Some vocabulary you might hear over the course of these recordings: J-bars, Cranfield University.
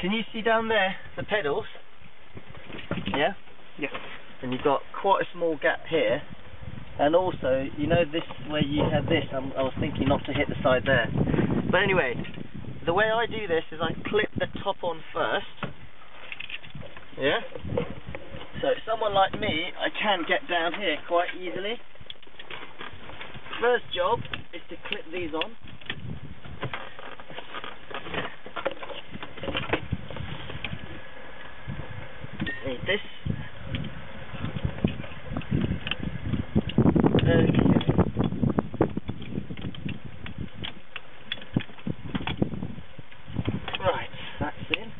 Can you see down there the pedals? Yeah? Yes. And you've got quite a small gap here. And also, you know this, where you have this, I was thinking not to hit the side there. But anyway, the way I do this is I clip the top on first. Yeah? So someone like me, I can get down here quite easily. First job is to clip these on. This. Okay. Right, that's in.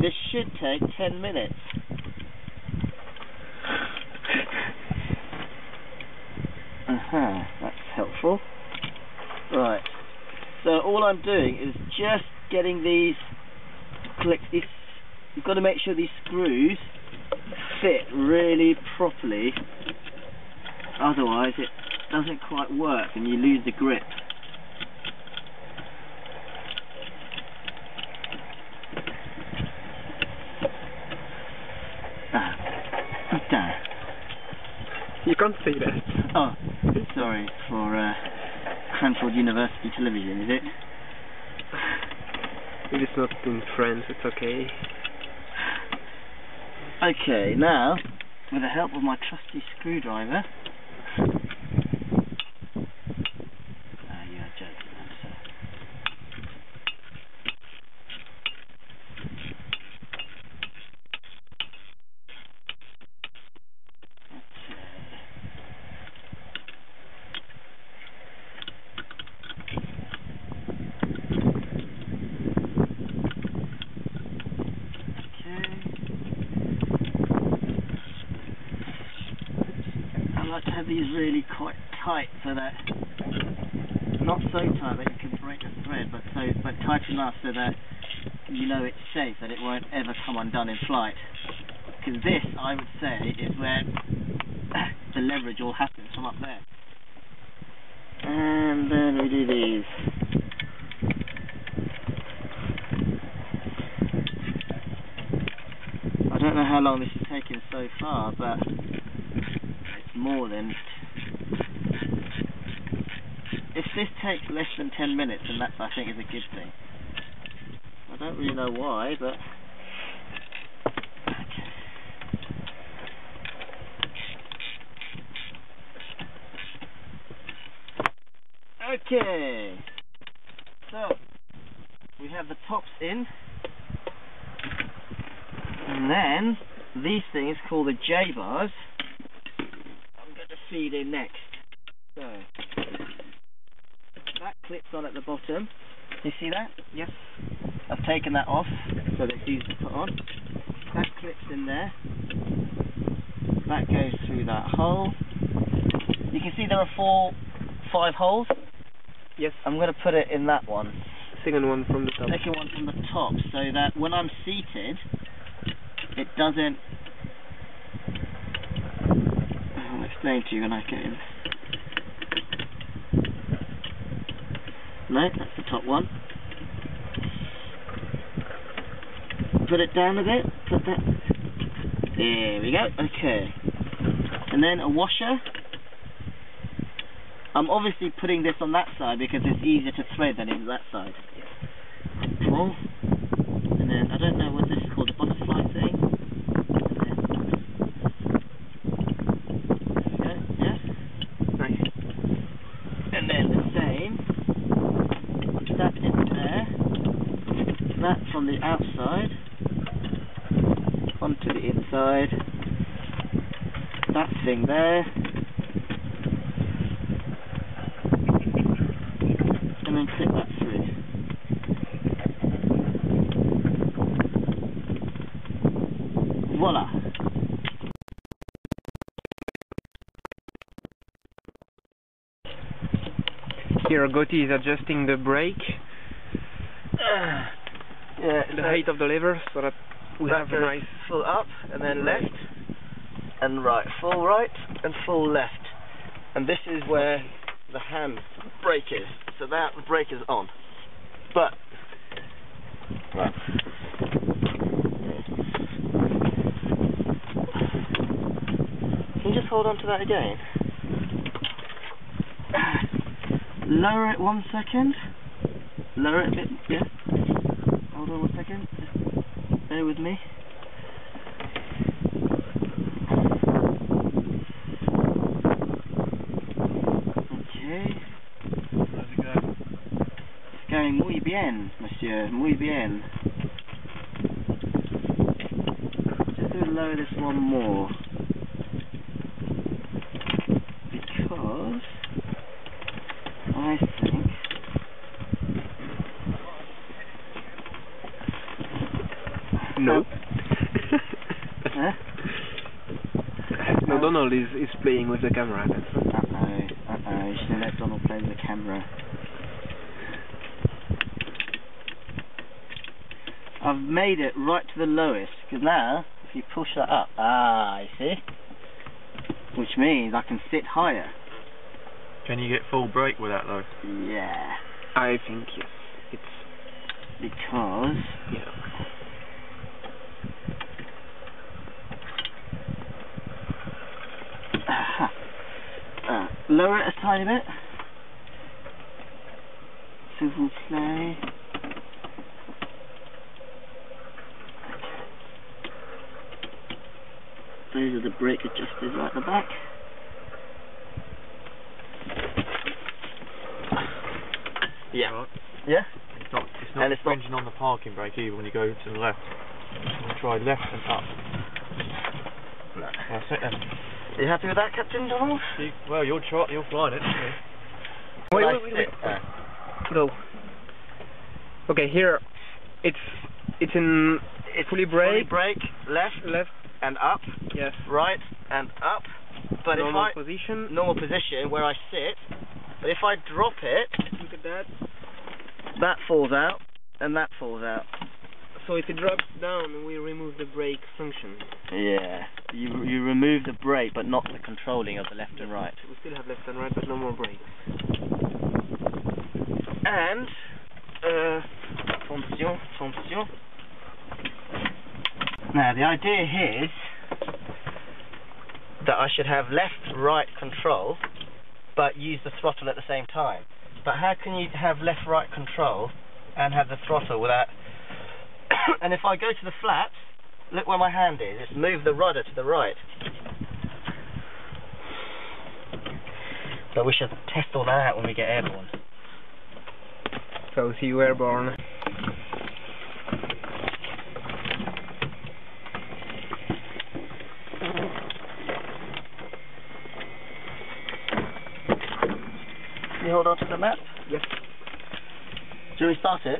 This should take 10 minutes. That's helpful. Right, so all I'm doing is just getting these clicks. You've got to make sure these screws fit really properly, otherwise it doesn't quite work and you lose the grip. You can't see this. Oh, sorry, for Cranfield University television, is it? It is not in French, it's okay. Okay, now, with the help of my trusty screwdriver... you're joking, I'm sorry. I like to have these really quite tight, so that not so tight that you can break the thread, but tight enough so that you know it's safe, that it won't ever come undone in flight. Because this, I would say, is where the leverage all happens, from up there. And then we do these. I don't know how long this has taken so far, but it's more than... If this takes less than 10 minutes, then that, I think, is a good thing. I don't really know why, but... Okay! So, we have the tops in. And then, these things, called the J-bars, I'm going to feed in next. So, that clips on at the bottom. You see that? Yes. I've taken that off, so that it's easy to put on. That clips in there. That goes through that hole. You can see there are 5 holes. Yes. I'm going to put it in that one. Second one from the top. Second one from the top, so that when I'm seated, it doesn't... I'll explain to you when I get in. No, that's the top one. put it down a bit, put that, there we go, okay. And then a washer. I'm obviously putting this on that side because it's easier to thread than in that side. Pull, and then I don't know what this is called, a butterfly thing. From the outside onto the inside, that thing there, and then clip that through. Voila! Here Gotti is adjusting the brake. The height of the lever so that we have a nice full up and then left and right and full left, and this is where the hand brake is, so that the brake is on, but right. Can you just hold on to that again? Lower it 1 second, lower it a bit, yeah. Hold on 1 second, just bear with me. Okay. How's it going? It's going muy bien, monsieur, muy bien. Just going to lower this one more. Because I think no. Huh? No, Donald is playing with the camera. Uh-oh, you should let Donald play with the camera. I've made it right to the lowest, because now, if you push that up, you see? Which means I can sit higher. Can you get full brake with that though? Yeah. I think yes. It's because... yeah. Lower it a tiny bit. So we'll play. Those are the brake adjusters right at the back. Yeah. Right. Yeah. It's not cringing on the parking brake either when you go to the left. We'll try left and up. No. That's it then. Are you happy with that, Captain Donald? Well, you're flying it. Wait. Okay, here it's in fully brake, left and up. Yes. Right and up. But normal position. Normal position where I sit. But if I drop it, look at that. That falls out and that falls out. So if it drops down, we remove the brake function. Yeah, you remove the brake, but not the controlling of the left and right. We still have left and right, but no more brakes. And attention. Now the idea here is that I should have left, right control, but use the throttle at the same time. But how can you have left, right control and have the throttle without? And if I go to the flat, look where my hand is, just move the rudder to the right. But we should test all that out when we get airborne. So see you airborne. Can you hold on to the map? Yes. Shall we start it?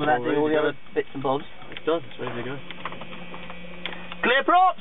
Without doing all the other bits and bobs. It does, it's ready to go. Clear props!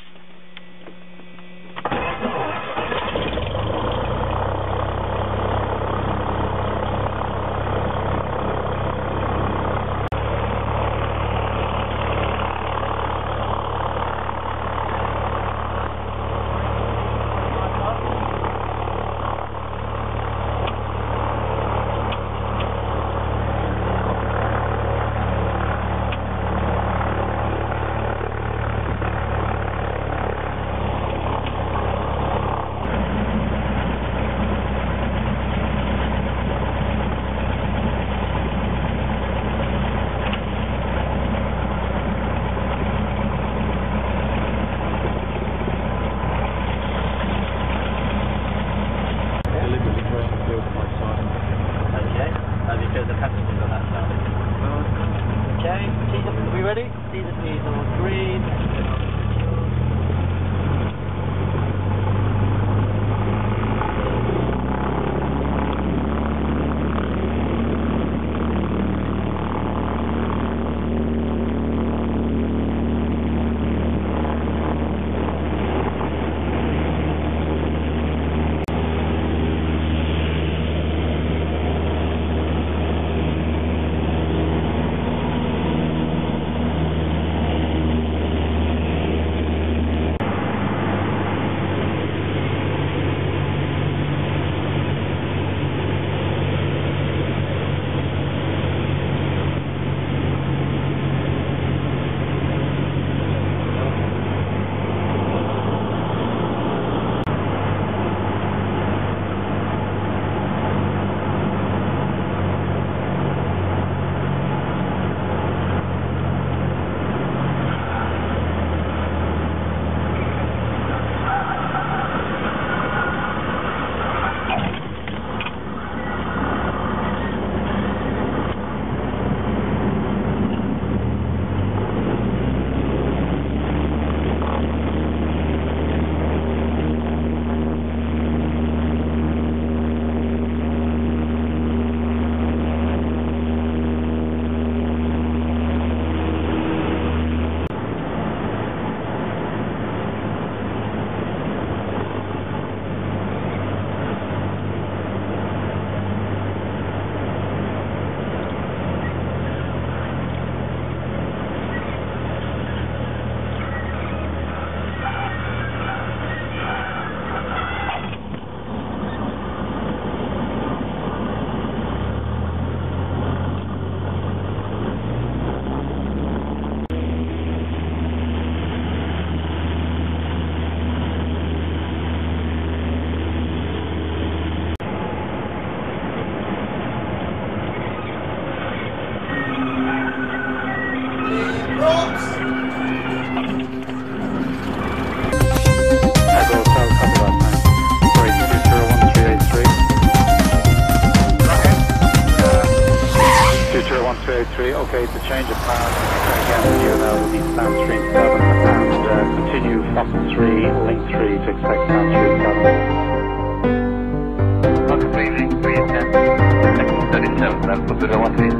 possibility